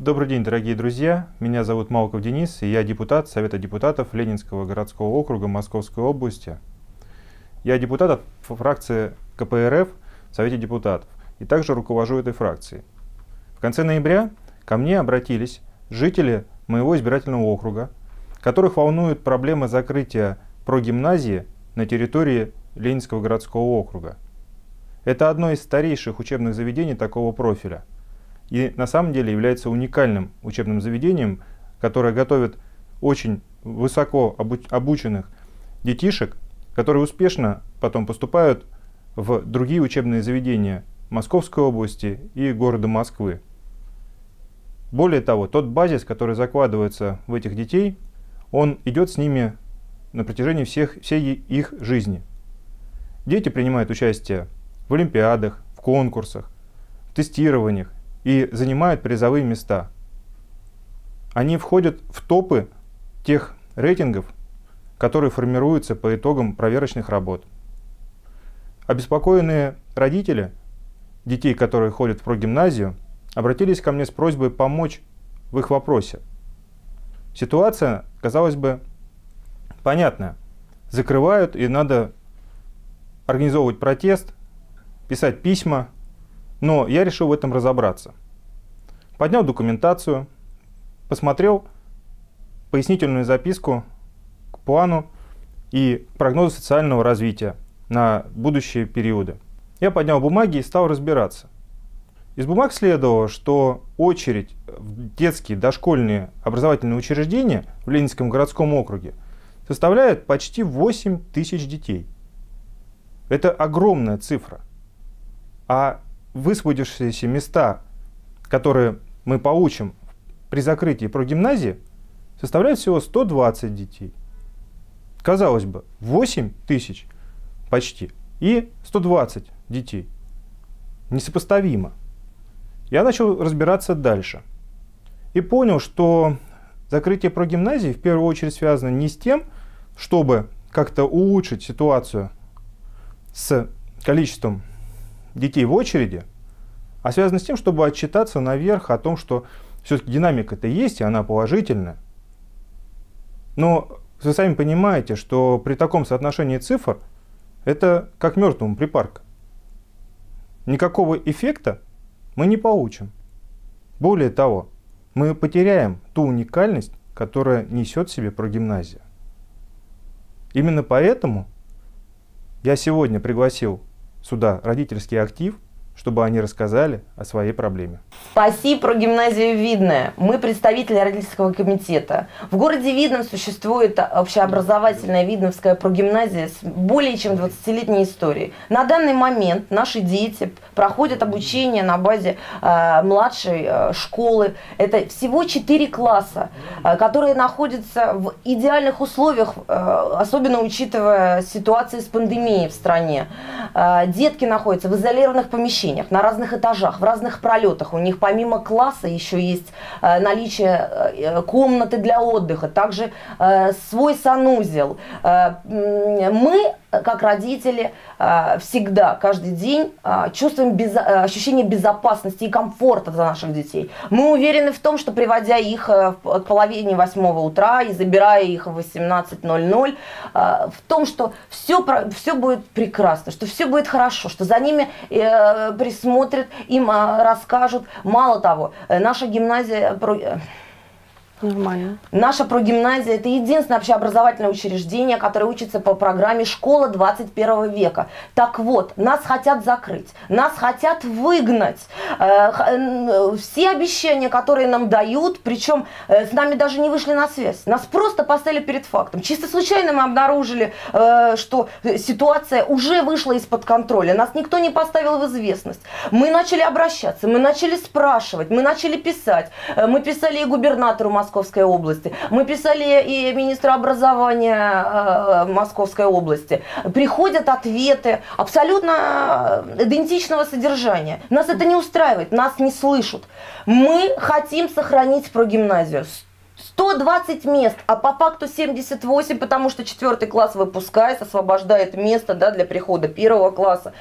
Добрый день, дорогие друзья. Меня зовут Малков Денис, и я депутат Совета депутатов Ленинского городского округа Московской области. Я депутат от фракции КПРФ в Совете депутатов и также руковожу этой фракцией. В конце ноября ко мне обратились жители моего избирательного округа, которых волнует проблема закрытия прогимназии на территории Ленинского городского округа. Это одно из старейших учебных заведений такого профиля. И на самом деле является уникальным учебным заведением, которое готовит очень высоко обученных детишек, которые успешно потом поступают в другие учебные заведения Московской области и города Москвы. Более того, тот базис, который закладывается в этих детей, он идет с ними на протяжении всей их жизни. Дети принимают участие в олимпиадах, в конкурсах, в тестированиях и занимают призовые места. Они входят в топы тех рейтингов, которые формируются по итогам проверочных работ. Обеспокоенные родители детей, которые ходят в прогимназию, обратились ко мне с просьбой помочь в их вопросе. Ситуация, казалось бы, понятная. Закрывают, и надо организовывать протест, писать письма, но я решил в этом разобраться. Поднял документацию, посмотрел пояснительную записку к плану и прогнозу социального развития на будущие периоды. Я поднял бумаги и стал разбираться. Из бумаг следовало, что очередь в детские дошкольные образовательные учреждения в Ленинском городском округе составляет почти 8 тысяч детей. Это огромная цифра. А высвободившиеся места, которые мы получим при закрытии прогимназии, составляют всего 120 детей. Казалось бы, 8 тысяч почти и 120 детей. Несопоставимо. Я начал разбираться дальше и понял, что закрытие прогимназии в первую очередь связано не с тем, чтобы как-то улучшить ситуацию с количеством детей в очереди, а связано с тем, чтобы отчитаться наверх о том, что все-таки динамика-то есть, и она положительная. Но вы сами понимаете, что при таком соотношении цифр это как мертвому припарка. Никакого эффекта мы не получим. Более того, мы потеряем ту уникальность, которая несет в себе прогимназия. Именно поэтому я сегодня пригласил сюда родительский актив, чтобы они рассказали о своей проблеме. Спаси прогимназию Видное. Мы представители родительского комитета. В городе Видном существует общеобразовательная видновская прогимназия с более чем 20-летней историей. На данный момент наши дети проходят обучение на базе младшей школы. Это всего 4 класса, которые находятся в идеальных условиях, особенно учитывая ситуацию с пандемией в стране. Детки находятся в изолированных помещениях, на разных этажах, в разных пролетах. У них помимо класса еще есть наличие комнаты для отдыха, также свой санузел. Мы, как родители, всегда, каждый день чувствуем ощущение безопасности и комфорта за наших детей. Мы уверены в том, что, приводя их к половине 8 утра и забирая их в 18:00, в том, что все будет прекрасно, что все будет хорошо, что за ними присмотрят, им расскажут. Мало того, наша гимназия... Нормально. Наша прогимназия – это единственное общеобразовательное учреждение, которое учится по программе «Школа 21 века». Так вот, нас хотят закрыть, нас хотят выгнать. Все обещания, которые нам дают, причем с нами даже не вышли на связь. Нас просто поставили перед фактом. Чисто случайно мы обнаружили, что ситуация уже вышла из-под контроля. Нас никто не поставил в известность. Мы начали обращаться, мы начали спрашивать, мы начали писать. Мы писали и губернатору Московской области. Мы писали и министру образования Московской области. Приходят ответы абсолютно идентичного содержания. Нас это не устраивает, нас не слышат. Мы хотим сохранить прогимназию. 120 мест, а по факту 78, потому что 4 класс выпускает, освобождает место, да, для прихода 1 класса.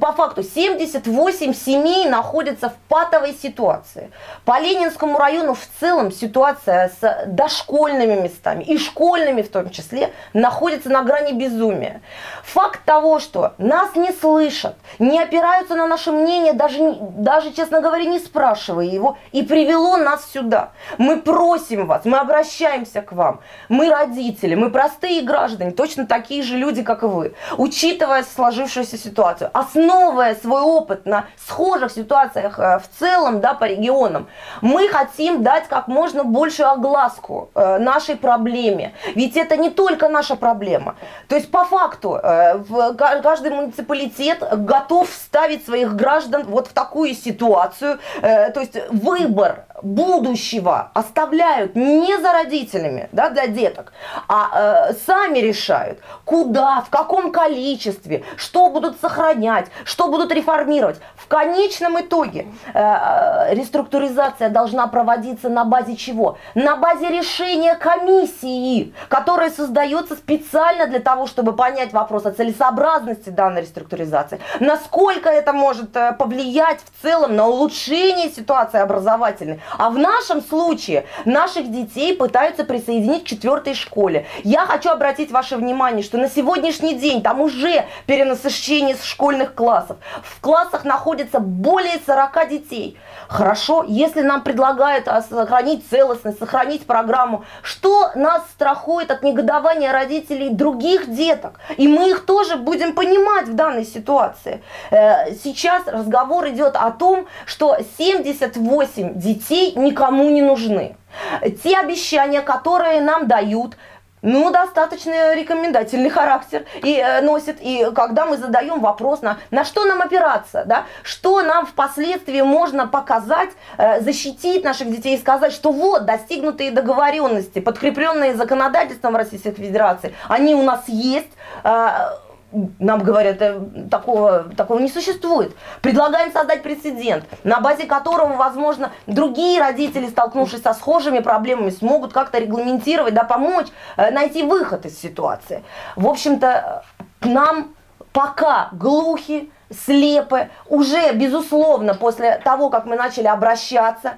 По факту 78 семей находятся в патовой ситуации. По Ленинскому району в целом ситуация с дошкольными местами и школьными в том числе находится на грани безумия. Факт того, что нас не слышат, не опираются на наше мнение, даже, честно говоря, не спрашивая его, и привело нас сюда. Мы просим вас, мы обращаемся к вам. Мы родители, мы простые граждане, точно такие же люди, как и вы. Учитывая сложившуюся ситуацию, основывая свой опыт на схожих ситуациях в целом, да, по регионам, мы хотим дать как можно большую огласку нашей проблеме. Ведь это не только наша проблема. То есть по факту каждый муниципалитет готов ставить своих граждан вот в такую ситуацию. То есть выбор будущего оставляют не за родителями, да, для деток, а сами решают, куда, в каком количестве, что будут сохранять, что будут реформировать. В конечном итоге реструктуризация должна проводиться на базе чего? На базе решения комиссии, которая создается специально для того, чтобы понять вопрос о целесообразности данной реструктуризации, насколько это может повлиять в целом на улучшение ситуации образовательной. А в нашем случае наших детей пытаются присоединить к 4-й школе. Я хочу обратить ваше внимание, что на сегодняшний день там уже перенасыщение школьных классов. В классах находится более 40 детей. Хорошо, если нам предлагают сохранить целостность, сохранить программу, что нас страхует от негодования родителей других деток? И мы их тоже будем понимать в данной ситуации. Сейчас разговор идет о том, что 78 детей никому не нужны. Те обещания, которые нам дают, ну, достаточно рекомендательный характер и носит, и когда мы задаем вопрос, на что нам опираться, да, что нам впоследствии можно показать, защитить наших детей и сказать, что вот достигнутые договоренности, подкрепленные законодательством Российской Федерации, они у нас есть. Нам говорят, такого не существует. Предлагаем создать прецедент, на базе которого, возможно, другие родители, столкнувшись со схожими проблемами, смогут как-то регламентировать, да, помочь, найти выход из ситуации. В общем-то, к нам пока глухи, слепы. Уже, безусловно, после того, как мы начали обращаться,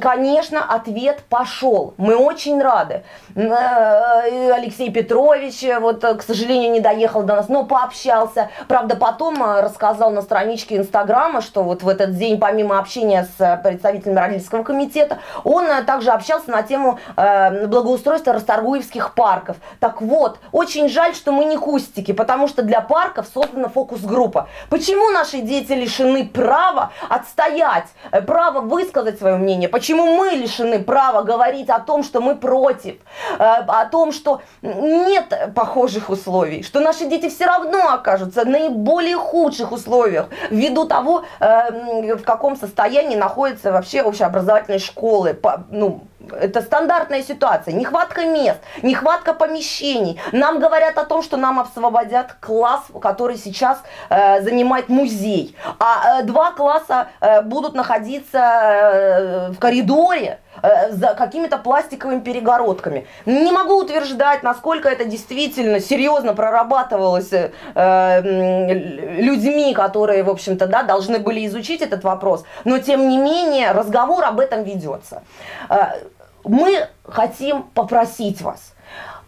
конечно, ответ пошел. Мы очень рады. Алексей Петрович, вот, к сожалению, не доехал до нас, но пообщался. Правда, потом рассказал на страничке Инстаграма, что вот в этот день, помимо общения с представителями родительского комитета, он также общался на тему благоустройства Расторгуевских парков. Так вот, очень жаль, что мы не кустики, потому что для парков создана фокус-группа. Почему наши дети лишены права отстоять, права высказать свое мнение? Почему мы лишены права говорить о том, что мы против, о том, что нет похожих условий, что наши дети все равно окажутся в наиболее худших условиях ввиду того, в каком состоянии находятся вообще общеобразовательные школы, ну, это стандартная ситуация. Нехватка мест, нехватка помещений. Нам говорят о том, что нам освободят класс, который сейчас занимает музей. А 2 класса будут находиться в коридоре за какими-то пластиковыми перегородками. Не могу утверждать, насколько это действительно серьезно прорабатывалось людьми, которые, в общем-то, да, должны были изучить этот вопрос. Но, тем не менее, разговор об этом ведется. Мы хотим попросить вас,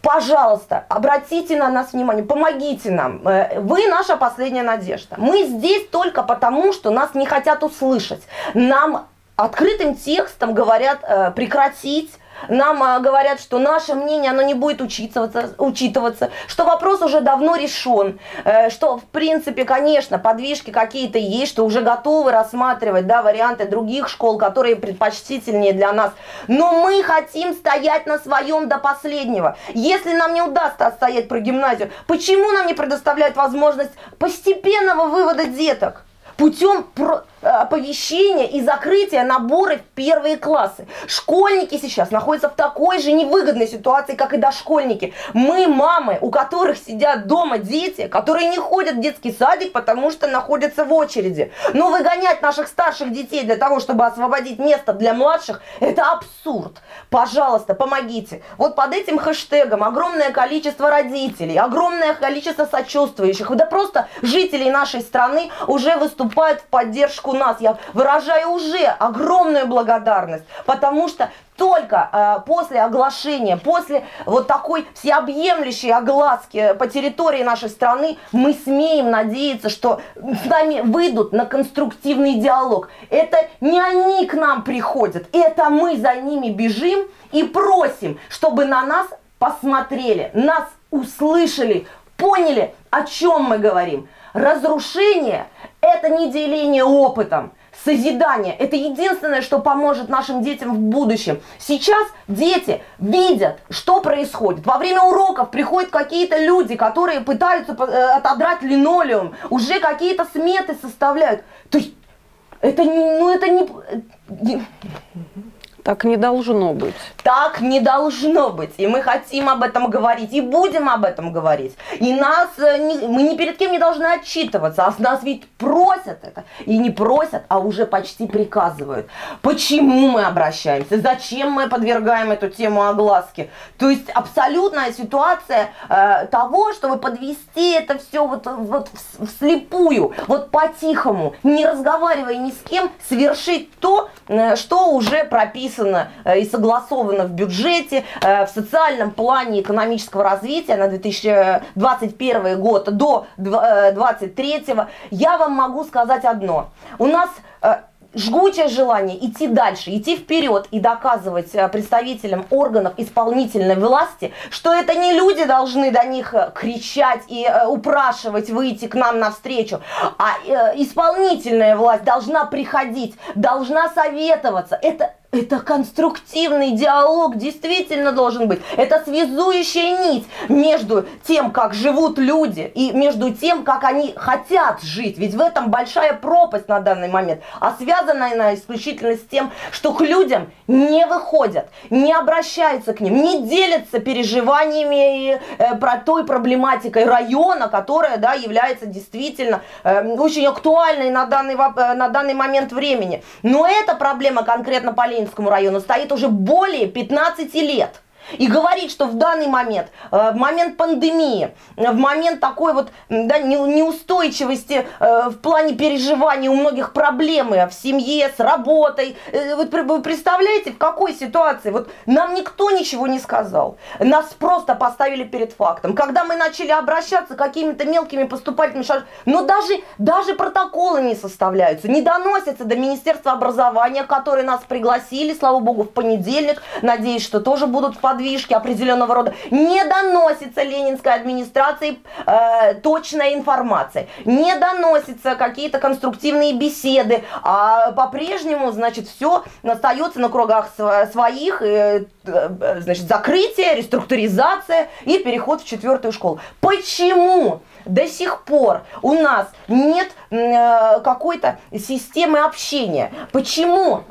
пожалуйста, обратите на нас внимание, помогите нам. Вы наша последняя надежда. Мы здесь только потому, что нас не хотят услышать. Нам открытым текстом говорят прекратить. Нам говорят, что наше мнение, оно не будет учитываться, что вопрос уже давно решен, что, в принципе, конечно, подвижки какие-то есть, что уже готовы рассматривать, да, варианты других школ, которые предпочтительнее для нас. Но мы хотим стоять на своем до последнего. Если нам не удастся отстоять прогимназию, почему нам не предоставляют возможность постепенного вывода деток путем оповещения и закрытия набора в первые классы. Школьники сейчас находятся в такой же невыгодной ситуации, как и дошкольники. Мы, мамы, у которых сидят дома дети, которые не ходят в детский садик, потому что находятся в очереди. Но выгонять наших старших детей для того, чтобы освободить место для младших, это абсурд. Пожалуйста, помогите. Вот под этим хэштегом огромное количество родителей, огромное количество сочувствующих, да просто жителей нашей страны уже выступают в поддержку нас. Я выражаю уже огромную благодарность, потому что только после оглашения, после вот такой всеобъемлющей огласки по территории нашей страны мы смеем надеяться, что с нами выйдут на конструктивный диалог. Это не они к нам приходят, это мы за ними бежим и просим, чтобы на нас посмотрели, нас услышали, поняли, о чем мы говорим. Разрушение – это не деление опытом. Созидание – это единственное, что поможет нашим детям в будущем. Сейчас дети видят, что происходит. Во время уроков приходят какие-то люди, которые пытаются отодрать линолеум, уже какие-то сметы составляют. То есть это не... Ну, это не... Так не должно быть. Так не должно быть. И мы хотим об этом говорить, и будем об этом говорить. И нас, мы ни перед кем не должны отчитываться, а нас ведь просят это. И не просят, а уже почти приказывают. Почему мы обращаемся? Зачем мы подвергаем эту тему огласке? То есть абсолютная ситуация того, чтобы подвести это все вот вслепую, вот по-тихому, не разговаривая ни с кем, совершить то, что уже прописано и согласовано в бюджете, в социальном плане экономического развития на 2021 год до 2023. Я вам могу сказать одно. У нас жгучее желание идти дальше, идти вперед и доказывать представителям органов исполнительной власти, что это не люди должны до них кричать и упрашивать выйти к нам навстречу, а исполнительная власть должна приходить, должна советоваться. Это конструктивный диалог действительно должен быть. Это связующая нить между тем, как живут люди, и между тем, как они хотят жить. Ведь в этом большая пропасть на данный момент. А связана она исключительно с тем, что к людям не выходят, не обращаются к ним, не делятся переживаниями про той проблематикой района, которая, да, является действительно очень актуальной на данный момент времени. Но эта проблема конкретно по Ленинскому району стоит уже более 15 лет. И говорить, что в данный момент, в момент пандемии, в момент такой вот, да, неустойчивости в плане переживаний у многих проблемы в семье, с работой. Вот вы представляете, в какой ситуации? Вот нам никто ничего не сказал. Нас просто поставили перед фактом. Когда мы начали обращаться какими-то мелкими поступательными шагами, но даже протоколы не составляются, не доносятся до Министерства образования, которые нас пригласили, слава богу, в понедельник. Надеюсь, что тоже будут в подвижки определенного рода. Не доносится ленинской администрации точная информация, не доносятся какие-то конструктивные беседы, а по-прежнему, значит, все остается на кругах своих, значит, закрытие, реструктуризация и переход в 4-ю школу. Почему до сих пор у нас нет какой-то системы общения? Почему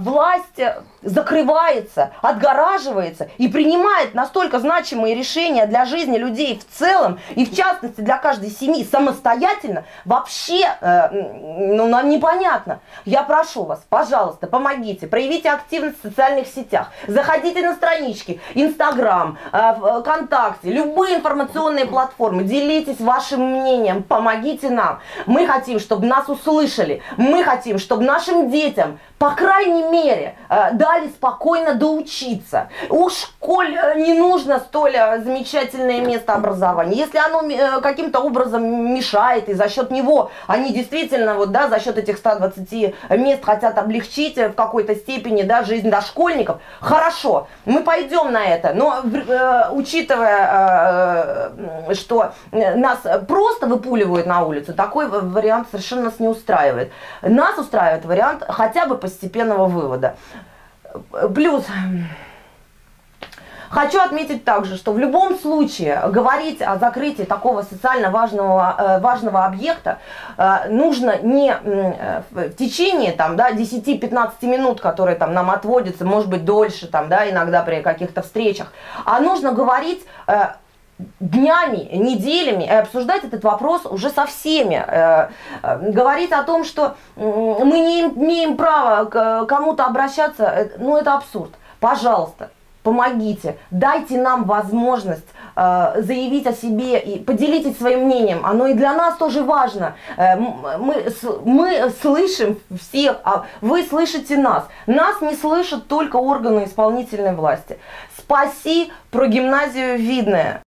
власть закрывается, отгораживается и принимает настолько значимые решения для жизни людей в целом и в частности для каждой семьи самостоятельно, вообще нам непонятно. Я прошу вас, пожалуйста, помогите, проявите активность в социальных сетях, заходите на странички Instagram, ВКонтакте, любые информационные платформы, делитесь вашим мнением, помогите нам. Мы хотим, чтобы нас услышали, мы хотим, чтобы нашим детям, по крайней мере, дали спокойно доучиться. Уж коль не нужно столь замечательное место образования, если оно каким-то образом мешает, и за счет него они действительно, вот, да, за счет этих 120 мест хотят облегчить в какой-то степени, да, жизнь дошкольников, хорошо, мы пойдем на это, но учитывая, что нас просто выпуливают на улицу, такой вариант совершенно нас не устраивает. Нас устраивает вариант хотя бы постепенного вывода. Плюс Хочу отметить также, что в любом случае говорить о закрытии такого социально важного объекта нужно не в течение 10-15 минут, которые там нам отводятся, может быть, дольше, иногда при каких-то встречах, а нужно говорить днями, неделями, обсуждать этот вопрос уже со всеми, говорить о том, что мы не имеем права к кому-то обращаться, это абсурд. Пожалуйста, помогите, дайте нам возможность заявить о себе и поделитесь своим мнением. Оно и для нас тоже важно. Мы слышим всех, а вы слышите нас. Нас не слышат только органы исполнительной власти. Спаси прогимназию «Видное».